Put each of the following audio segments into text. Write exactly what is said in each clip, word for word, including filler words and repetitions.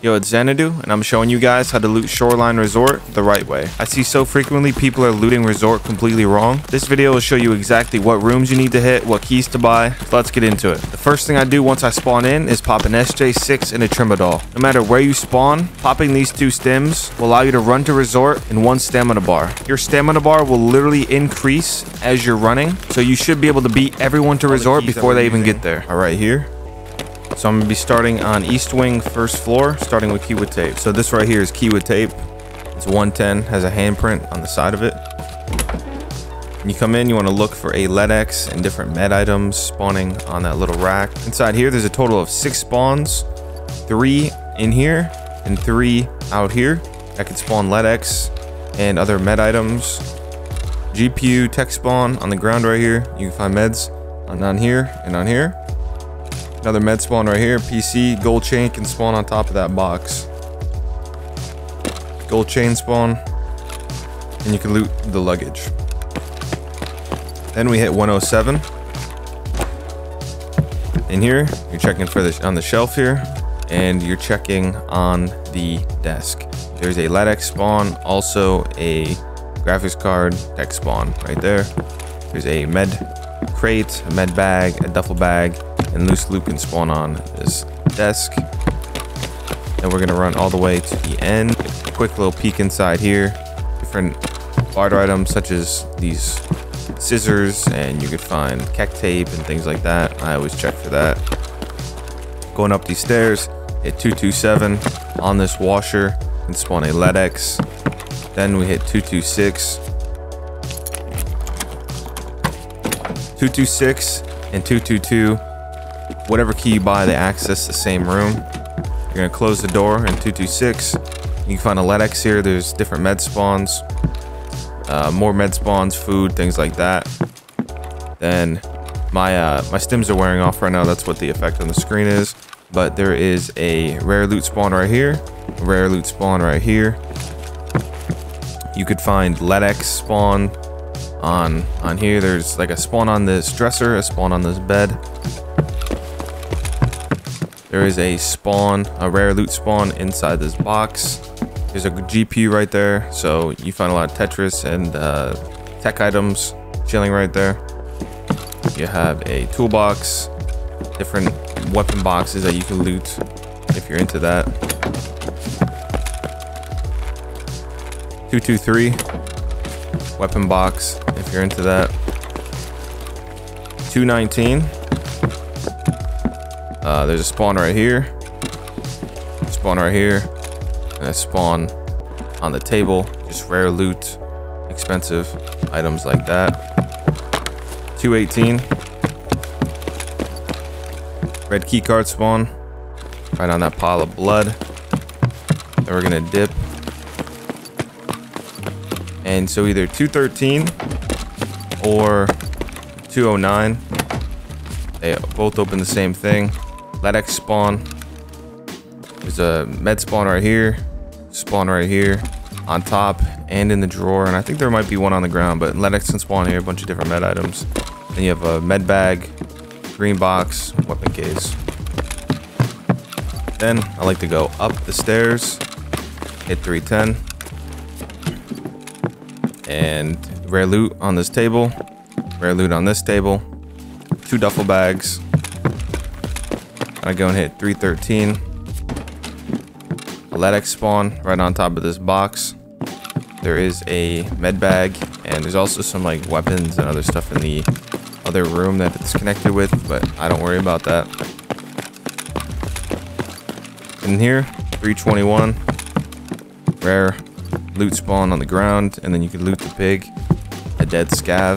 Yo, it's Xanadu, and I'm showing you guys how to loot Shoreline Resort the right way. I see so frequently people are looting Resort completely wrong. This video will show you exactly what rooms you need to hit, what keys to buy. Let's get into it. The first thing I do once I spawn in is pop an S J six and a Trimadol. No matter where you spawn, popping these two stems will allow you to run to Resort in one stamina bar. Your stamina bar will literally increase as you're running, so you should be able to beat everyone to Resort before they even get there. All right, here. So I'm going to be starting on East Wing, first floor, starting with Keywood Tape. So this right here is Keywood Tape. It's one ten, has a handprint on the side of it. When you come in, you want to look for a L E D X and different med items spawning on that little rack. Inside here, there's a total of six spawns, three in here and three out here. I can spawn L E D X and other med items. G P U tech spawn on the ground right here. You can find meds on, on here and on here. Another med spawn right here. P C, gold chain can spawn on top of that box. Gold chain spawn. And you can loot the luggage. Then we hit one oh seven. In here, you're checking for the, on the shelf here. And you're checking on the desk. There's a L E D X spawn. Also a graphics card tech spawn right there. There's a med crate, a med bag, a duffel bag. And loose loop can spawn on this desk. And we're gonna run all the way to the end. Quick little peek inside here. Different barter items such as these scissors, and you could find keck tape and things like that. I always check for that. Going up these stairs, hit two two seven on this washer and spawn a L E D X. Then we hit two two six. two two six and two two two. Whatever key you buy, they access the same room. You're gonna close the door in two two six. You can find a L E D X here. There's different med spawns, uh, more med spawns, food, things like that. Then my uh, my stims are wearing off right now. That's what the effect on the screen is. But there is a rare loot spawn right here, a rare loot spawn right here. You could find L E D X spawn on on here. There's like a spawn on this dresser, a spawn on this bed. There is a spawn, a rare loot spawn inside this box. There's a G P U right there. So you find a lot of Tetris and uh, tech items chilling right there. You have a toolbox, different weapon boxes that you can loot if you're into that. two two three, weapon box if you're into that. two nineteen. Uh, there's a spawn right here, spawn right here, and a spawn on the table. Just rare loot, expensive items like that. two eighteen. Red key card spawn right on that pile of blood. Then we're gonna dip. And so either two thirteen or two oh nine. They both open the same thing. L E D X spawn. There's a med spawn right here, spawn right here, on top and in the drawer. And I think there might be one on the ground, but L E D X can spawn here, a bunch of different med items. Then you have a med bag, green box, weapon case. Then I like to go up the stairs, hit three ten. And rare loot on this table, rare loot on this table, two duffel bags. I go and hit three thirteen. L E D X spawn right on top of this box. There is a med bag, and there's also some like weapons and other stuff in the other room that it's connected with, but I don't worry about that. In here, three twenty-one. Rare loot spawn on the ground, and then you can loot the pig, a dead scav.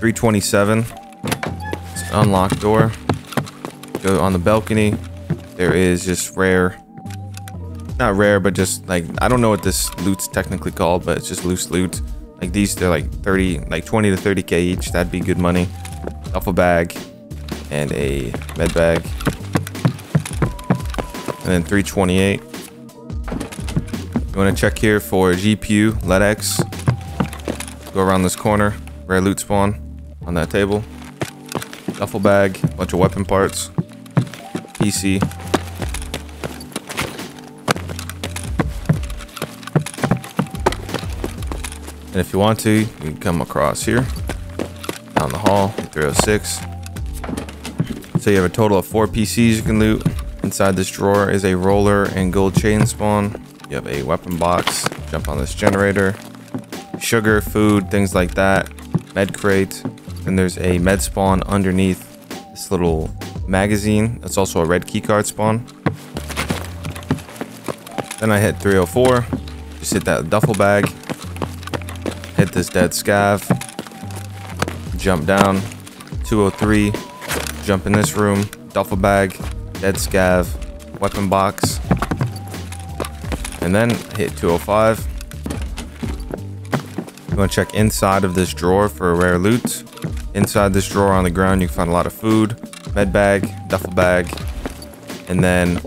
three twenty-seven. Unlocked door. Go on the balcony. There is just rare, not rare, but just like, I don't know what this loot's technically called, but it's just loose loot. Like these, they're like thirty, like twenty to thirty K each. That'd be good money. Duffel bag and a med bag. And then three twenty-eight. You want to check here for G P U, L E D X. Go around this corner. Rare loot spawn on that table. Duffel bag, bunch of weapon parts, P C, And if you want to, you can come across here, down the hall, three oh six. So you have a total of four P Cs you can loot. Inside this drawer is a roller and gold chain spawn. You have a weapon box, jump on this generator, sugar, food, things like that, med crate. And there's a med spawn underneath this little magazine. It's also a red keycard spawn. Then I hit three oh four, just hit that duffel bag, hit this dead scav, jump down, two oh three, jump in this room, duffel bag, dead scav, weapon box, and then hit two oh five. I'm gonna check inside of this drawer for rare loot. Inside this drawer on the ground, you can find a lot of food, med bag, duffel bag, and then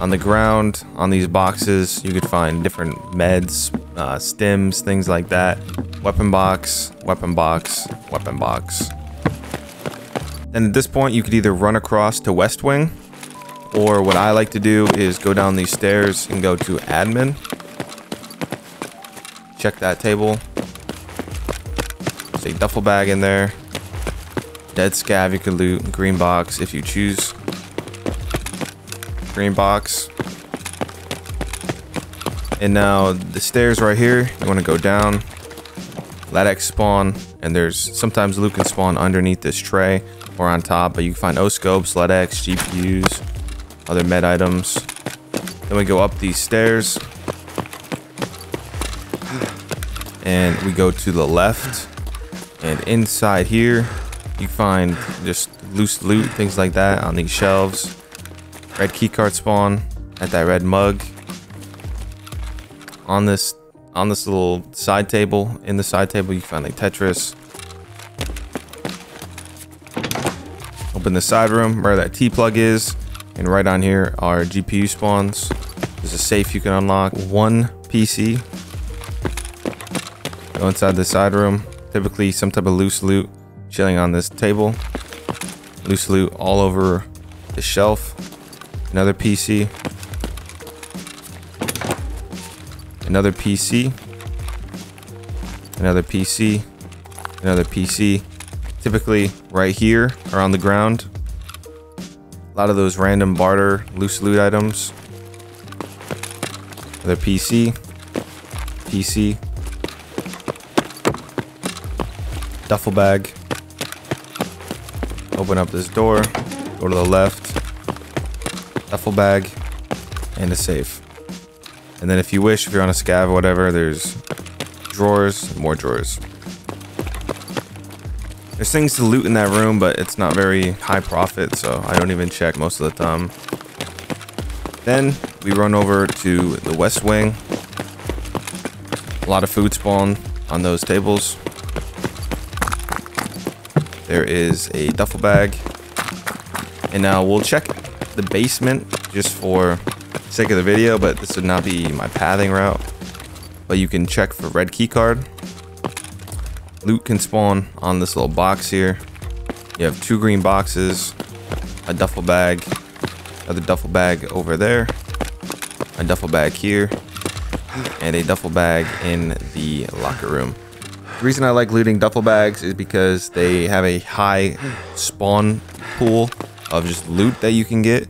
on the ground, on these boxes, you could find different meds, uh, stims, things like that. Weapon box, weapon box, weapon box. And at this point, you could either run across to West Wing, or what I like to do is go down these stairs and go to admin. Check that table. There's a duffel bag in there. Dead scav you could loot, green box if you choose. Green box. And now the stairs right here, you want to go down. L E D X spawn, and there's sometimes loot can spawn underneath this tray or on top, but you can find O scopes, L E D X, G P Us, other med items. Then we go up these stairs and we go to the left, and inside here you find just loose loot, things like that on these shelves. Red keycard spawn at that red mug. On this on this little side table, in the side table you find like Tetris. Open the side room where that T plug is, and right on here are G P U spawns. There's a safe you can unlock, one P C. Go inside the side room. Typically some type of loose loot chilling on this table. Loose loot all over the shelf. Another P C. Another P C. Another P C. Another P C. Typically right here or on the ground. A lot of those random barter loose loot items. Another P C. P C. Duffel bag. Open up this door. Go to the left. Duffel bag and a safe. And then if you wish, if you're on a scav or whatever, there's drawers, more drawers. There's things to loot in that room, but it's not very high profit, so I don't even check most of the time. Then we run over to the West Wing. A lot of food spawn on those tables. There is a duffel bag. And now we'll check the basement just for sake of the video, but this would not be my pathing route. But you can check for red key card. Loot can spawn on this little box here. You have two green boxes, a duffel bag, another duffel bag over there, a duffel bag here, and a duffel bag in the locker room. The reason I like looting duffel bags is because they have a high spawn pool of just loot that you can get.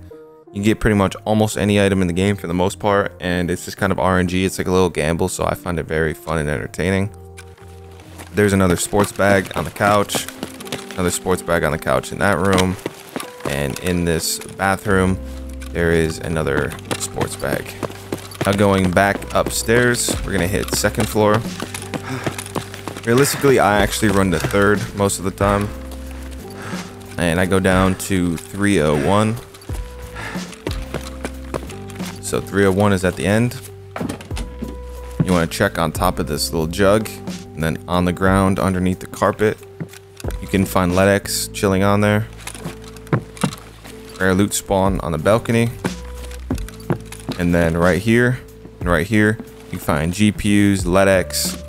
You can get pretty much almost any item in the game for the most part, and it's just kind of R N G. It's like a little gamble, so I find it very fun and entertaining. There's another sports bag on the couch, another sports bag on the couch in that room, and in this bathroom there is another sports bag. Now going back upstairs, we're gonna hit second floor. Realistically, I actually run to third most of the time. And I go down to three oh one. So three oh one is at the end. You want to check on top of this little jug, and then on the ground underneath the carpet you can find L E D X chilling on there. Rare loot spawn on the balcony. And then right here and right here you find G P Us, L E D X,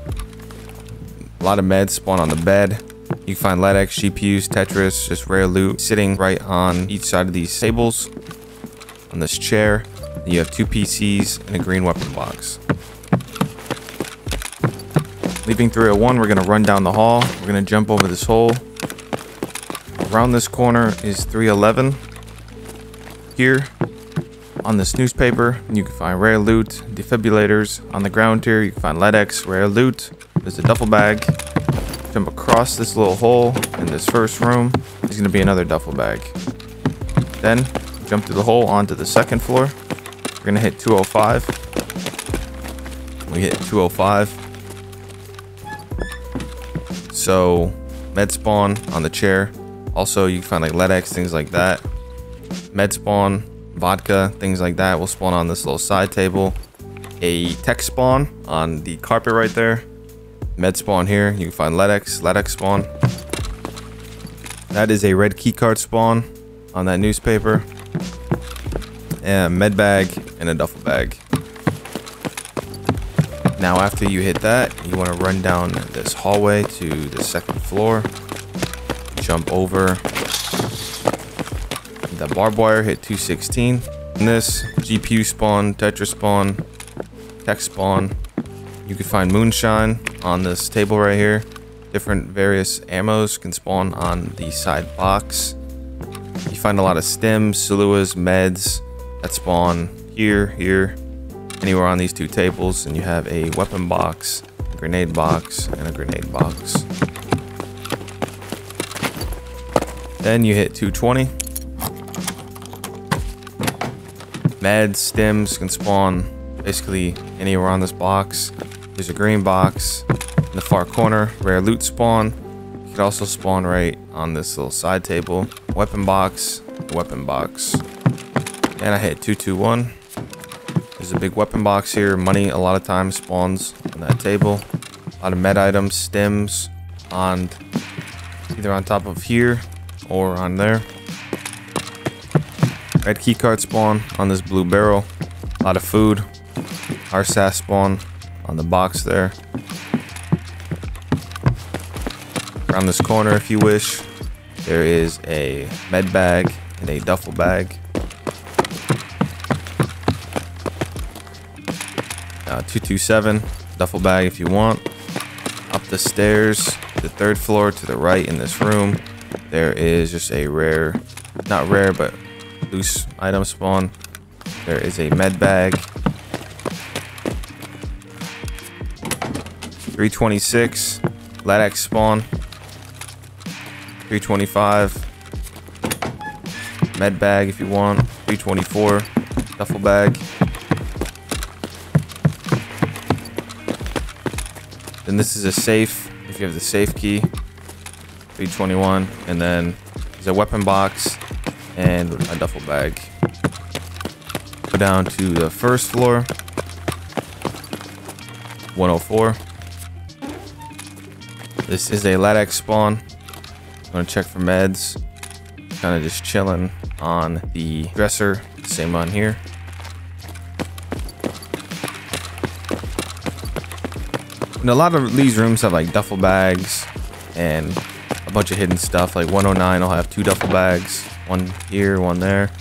a lot of meds spawn on the bed. You can find L E D X, G P Us, Tetris, just rare loot sitting right on each side of these tables. On this chair, you have two P Cs and a green weapon box. Leaping three oh one, we're gonna run down the hall. We're gonna jump over this hole. Around this corner is three eleven. Here on this newspaper, you can find rare loot, defibrillators. On the ground here, you can find L E D X, rare loot. There's a duffel bag. Jump across this little hole in this first room. There's gonna be another duffel bag. Then jump through the hole onto the second floor. We're gonna hit two oh five. We hit two oh five. So med spawn on the chair. Also, you can find like L E D X, things like that. Med spawn, vodka, things like that will spawn on this little side table. A tech spawn on the carpet right there. Med spawn here. You can find L E D X, L E D X spawn. That is a red keycard spawn on that newspaper. And a med bag and a duffel bag. Now after you hit that, you want to run down this hallway to the second floor, jump over the barbed wire, hit two sixteen. And this G P U spawn, Tetris spawn, tech spawn. You can find Moonshine on this table right here. Different various ammos can spawn on the side box. You find a lot of stems, Salewas, meds that spawn here, here. Anywhere on these two tables, and you have a weapon box, a grenade box, and a grenade box. Then you hit two twenty. Meds, stems can spawn basically anywhere on this box. There's a green box in the far corner, rare loot spawn. You can also spawn right on this little side table. Weapon box, weapon box. And I hit two two one. There's a big weapon box here. Money a lot of times spawns on that table. A lot of med items, stems on either on top of here or on there. Red keycard spawn on this blue barrel. A lot of food. R S A S spawn on the box there. Around this corner, if you wish, there is a med bag and a duffel bag. Uh, two two seven, duffel bag if you want. Up the stairs, the third floor to the right in this room, there is just a rare, not rare, but loose item spawn. There is a med bag. three twenty-six, L E D X spawn. three twenty-five, med bag if you want. three twenty-four, duffel bag. Then this is a safe, if you have the safe key, three twenty-one, and then there's a weapon box and a duffel bag. Go down to the first floor, one oh four. This is a L E D X spawn. I'm gonna check for meds. Kind of just chilling on the dresser, same on here. And a lot of these rooms have like duffel bags and a bunch of hidden stuff. Like one oh nine will have two duffel bags, one here, one there.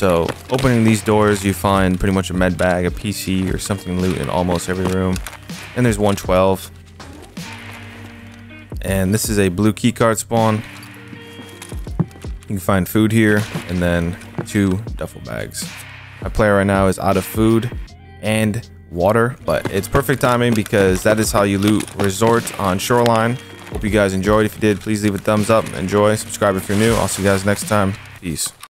So opening these doors, you find pretty much a med bag, a P C, or something loot in almost every room. And there's one twelve. And this is a blue keycard spawn. You can find food here and then two duffel bags. My player right now is out of food and water, but it's perfect timing because that is how you loot Resort on Shoreline. Hope you guys enjoyed. If you did, please leave a thumbs up. Enjoy, subscribe if you're new. I'll see you guys next time. Peace.